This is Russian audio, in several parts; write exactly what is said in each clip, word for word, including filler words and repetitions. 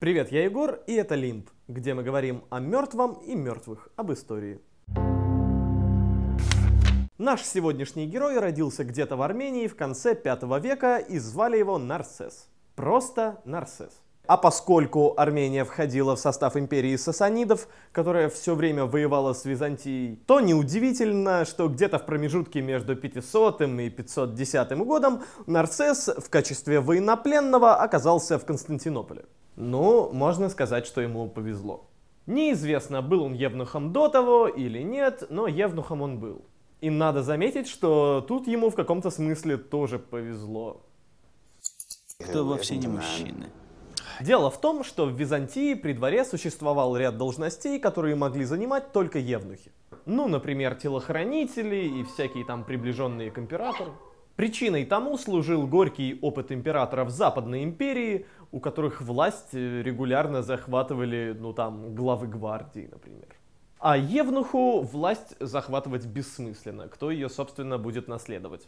Привет, я Егор, и это Лимб, где мы говорим о мертвом и мертвых, об истории. Наш сегодняшний герой родился где-то в Армении в конце пятого века и звали его Нарсес. Просто Нарсес. А поскольку Армения входила в состав империи сасанидов, которая все время воевала с Византией, то неудивительно, что где-то в промежутке между пятисотым и пятьсот десятым годом Нарсес в качестве военнопленного оказался в Константинополе. Ну, можно сказать, что ему повезло. Неизвестно, был он евнухом до того или нет, но евнухом он был. И надо заметить, что тут ему в каком-то смысле тоже повезло. Кто вообще не мужчины? Дело в том, что в Византии при дворе существовал ряд должностей, которые могли занимать только евнухи. Ну, например, телохранители и всякие там приближенные к императору. Причиной тому служил горький опыт императоров Западной империи, у которых власть регулярно захватывали, ну там, главы гвардии, например. А евнуху власть захватывать бессмысленно, кто ее, собственно, будет наследовать.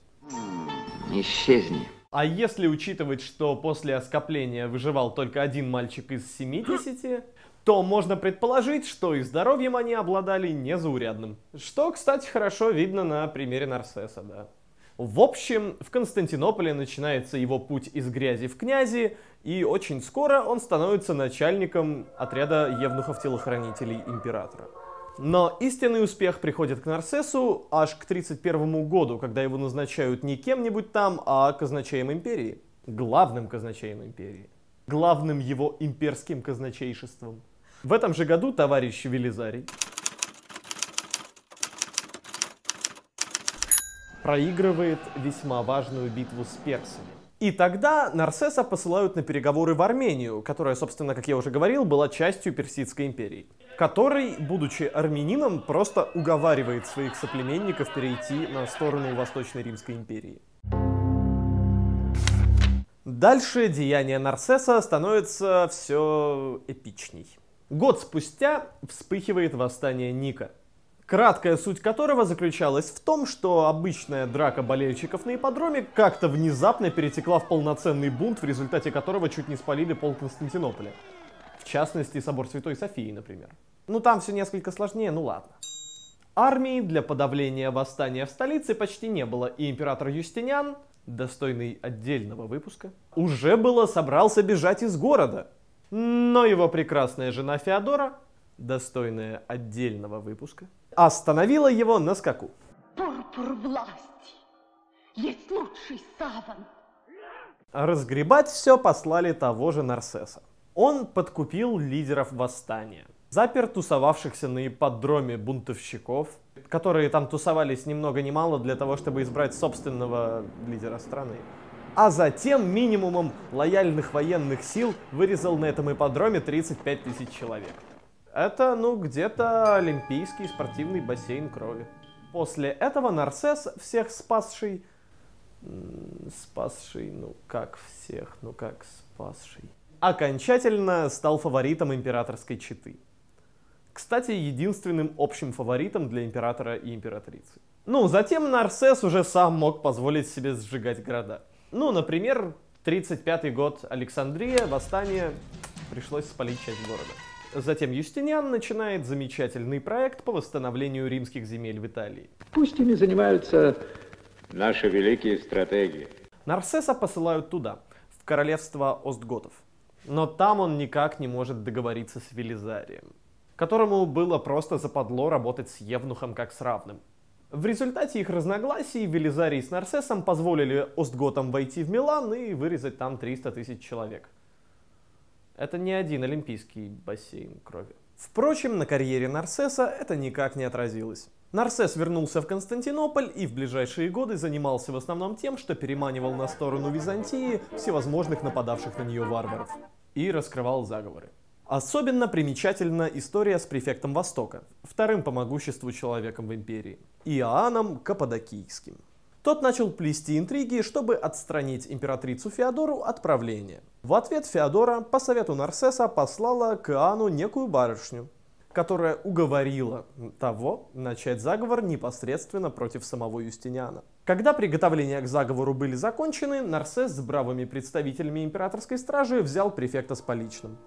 Исчезни. А если учитывать, что после оскопления выживал только один мальчик из семидесяти, то можно предположить, что и здоровьем они обладали незаурядным. Что, кстати, хорошо видно на примере Нарсеса, да. В общем, в Константинополе начинается его путь из грязи в князи, и очень скоро он становится начальником отряда евнухов-телохранителей императора. Но истинный успех приходит к Нарсесу аж к тридцать первому году, когда его назначают не кем-нибудь там, а казначеем империи. Главным казначеем империи. Главным его имперским казначейшеством. В этом же году товарищ Велизарий проигрывает весьма важную битву с персами. И тогда Нарсеса посылают на переговоры в Армению, которая, собственно, как я уже говорил, была частью Персидской империи, который, будучи армянином, просто уговаривает своих соплеменников перейти на сторону Восточной Римской империи. Дальше деяния Нарсеса становятся все эпичней. Год спустя вспыхивает восстание Ника, краткая суть которого заключалась в том, что обычная драка болельщиков на ипподроме как-то внезапно перетекла в полноценный бунт, в результате которого чуть не спалили пол Константинополя. В частности, Собор Святой Софии, например. Ну там все несколько сложнее, ну ладно. Армии для подавления восстания в столице почти не было, и император Юстиниан, достойный отдельного выпуска, уже было собрался бежать из города. Но его прекрасная жена Феодора, достойная отдельного выпуска, остановила его на скаку. Пурпур власти есть лучший саван. Разгребать все послали того же Нарсеса. Он подкупил лидеров восстания, запер тусовавшихся на ипподроме бунтовщиков, которые там тусовались ни много ни мало для того, чтобы избрать собственного лидера страны. А затем минимумом лояльных военных сил вырезал на этом ипподроме тридцать пять тысяч человек. Это, ну, где-то олимпийский спортивный бассейн крови. После этого Нарсес, всех спасший... Спасший, ну как всех, ну как спасший... окончательно стал фаворитом императорской четы. Кстати, единственным общим фаворитом для императора и императрицы. Ну, затем Нарсес уже сам мог позволить себе сжигать города. Ну, например, тридцать пятый год, Александрия, восстание, пришлось спалить часть города. Затем Юстиниан начинает замечательный проект по восстановлению римских земель в Италии. Пусть ими занимаются наши великие стратеги. Нарсеса посылают туда, в королевство Остготов. Но там он никак не может договориться с Велизарием, которому было просто западло работать с евнухом как с равным. В результате их разногласий Велизарий с Нарсесом позволили Остготам войти в Милан и вырезать там триста тысяч человек. Это не один олимпийский бассейн крови. Впрочем, на карьере Нарсеса это никак не отразилось. Нарсес вернулся в Константинополь и в ближайшие годы занимался в основном тем, что переманивал на сторону Византии всевозможных нападавших на нее варваров и раскрывал заговоры. Особенно примечательна история с префектом Востока, вторым по могуществу человеком в империи, Иоанном Каппадокийским. Тот начал плести интриги, чтобы отстранить императрицу Феодору от правления. В ответ Феодора по совету Нарсеса послала к Иоанну некую барышню, которая уговорила того начать заговор непосредственно против самого Юстиниана. Когда приготовления к заговору были закончены, Нарсес с бравыми представителями императорской стражи взял префекта с поличным.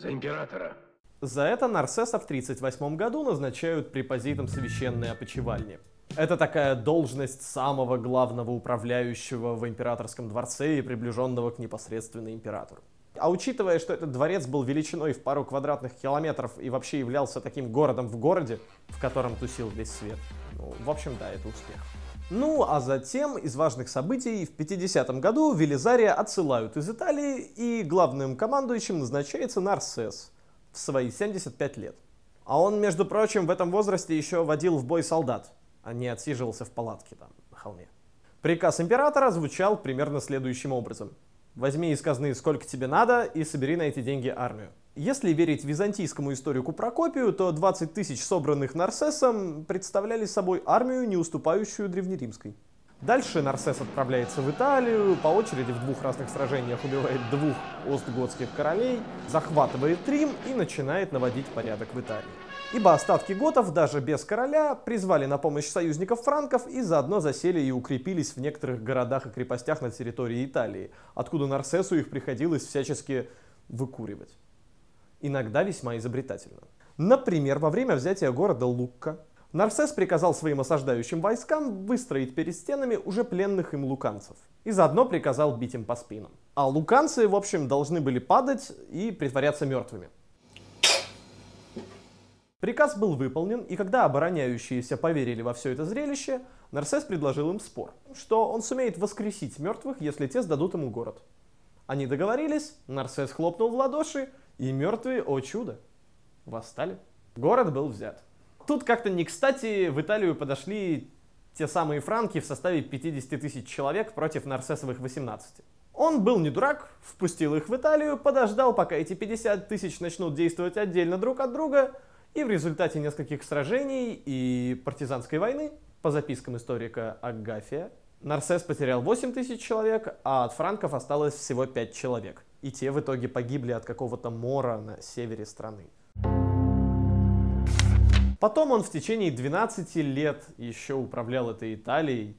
За императора. За это Нарсеса в тридцать восьмом году назначают препозитом священной опочивальни. Это такая должность самого главного управляющего в императорском дворце и приближенного к непосредственно императору. А учитывая, что этот дворец был величиной в пару квадратных километров и вообще являлся таким городом в городе, в котором тусил весь свет, ну, в общем, да, это успех. Ну, а затем из важных событий в пятидесятом году Велизария отсылают из Италии, и главным командующим назначается Нарсес в свои семьдесят пять лет. А он, между прочим, в этом возрасте еще водил в бой солдат, а не отсиживался в палатке там, на холме. Приказ императора звучал примерно следующим образом. Возьми из казны сколько тебе надо и собери на эти деньги армию. Если верить византийскому историку Прокопию, то двадцать тысяч собранных Нарсесом представляли собой армию, не уступающую древнеримской. Дальше Нарсес отправляется в Италию, по очереди в двух разных сражениях убивает двух остготских королей, захватывает Рим и начинает наводить порядок в Италии. Ибо остатки готов даже без короля призвали на помощь союзников франков и заодно засели и укрепились в некоторых городах и крепостях на территории Италии, откуда Нарсесу их приходилось всячески выкуривать. Иногда весьма изобретательно. Например, во время взятия города Лукка Нарсес приказал своим осаждающим войскам выстроить перед стенами уже пленных им луканцев. И заодно приказал бить им по спинам. А луканцы, в общем, должны были падать и притворяться мертвыми. Приказ был выполнен, и когда обороняющиеся поверили во все это зрелище, Нарсес предложил им спор, что он сумеет воскресить мертвых, если те сдадут ему город. Они договорились, Нарсес хлопнул в ладоши, и мертвые, о чудо, восстали. Город был взят. Тут как-то не кстати в Италию подошли те самые франки в составе пятидесяти тысяч человек против Нарсесовых восемнадцати. Он был не дурак, впустил их в Италию, подождал, пока эти пятьдесят тысяч начнут действовать отдельно друг от друга, и в результате нескольких сражений и партизанской войны, по запискам историка Агафия, Нарсес потерял восемь тысяч человек, а от франков осталось всего пять человек. И те в итоге погибли от какого-то мора на севере страны. Потом он в течение двенадцати лет еще управлял этой Италией,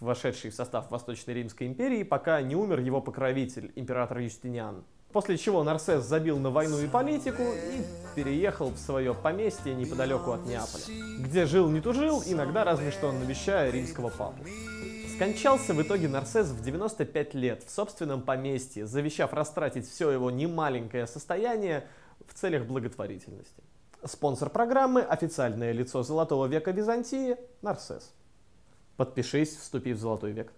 вошедшей в состав Восточной Римской империи, пока не умер его покровитель, император Юстиниан. После чего Нарсес забил на войну и политику и переехал в свое поместье неподалеку от Неаполя, где жил-не-тужил, иногда разве что навещая римского папу. Скончался в итоге Нарсес в девяносто пять лет в собственном поместье, завещав растратить все его немаленькое состояние в целях благотворительности. Спонсор программы — официальное лицо Золотого века Византии — Нарсес. Подпишись, вступи в Золотой век.